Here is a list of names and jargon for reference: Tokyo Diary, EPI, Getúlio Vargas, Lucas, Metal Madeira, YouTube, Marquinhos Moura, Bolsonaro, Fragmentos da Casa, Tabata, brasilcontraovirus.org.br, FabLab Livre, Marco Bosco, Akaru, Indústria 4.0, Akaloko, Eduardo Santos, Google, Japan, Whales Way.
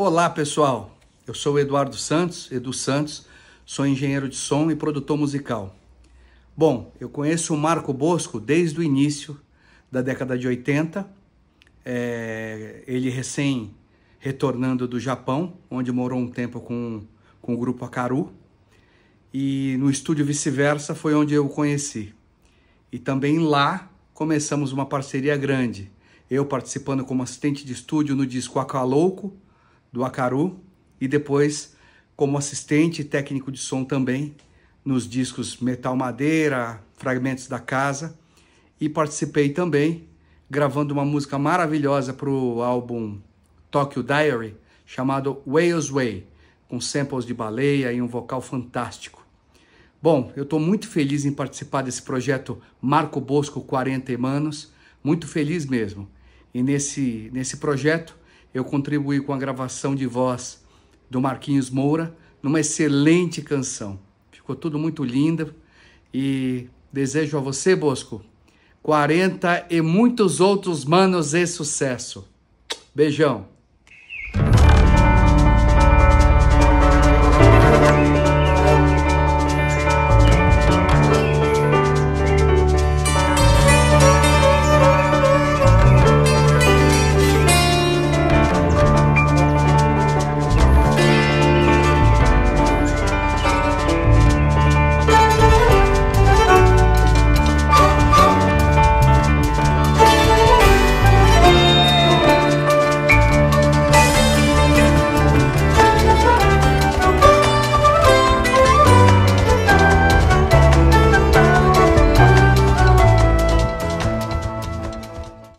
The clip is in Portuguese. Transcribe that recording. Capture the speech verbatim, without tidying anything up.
Olá pessoal, eu sou o Eduardo Santos, Edu Santos, sou engenheiro de som e produtor musical. Bom, eu conheço o Marco Bosco desde o início da década de oitenta, é, ele recém retornando do Japão, onde morou um tempo com, com o grupo Akaru, e no estúdio Vice-Versa foi onde eu o conheci. E também lá começamos uma parceria grande, eu participando como assistente de estúdio no disco Akaloko, do Akaru, e depois como assistente técnico de som também nos discos Metal Madeira, Fragmentos da Casa, e participei também gravando uma música maravilhosa para o álbum Tokyo Diary, chamado Whales Way, com samples de baleia e um vocal fantástico. Bom, eu estou muito feliz em participar desse projeto Marco Bosco quarenta Manos, muito feliz mesmo, e nesse, nesse projeto eu contribuí com a gravação de voz do Marquinhos Moura numa excelente canção. Ficou tudo muito lindo e desejo a você, Bosco, quarenta e muitos outros manos e sucesso. Beijão!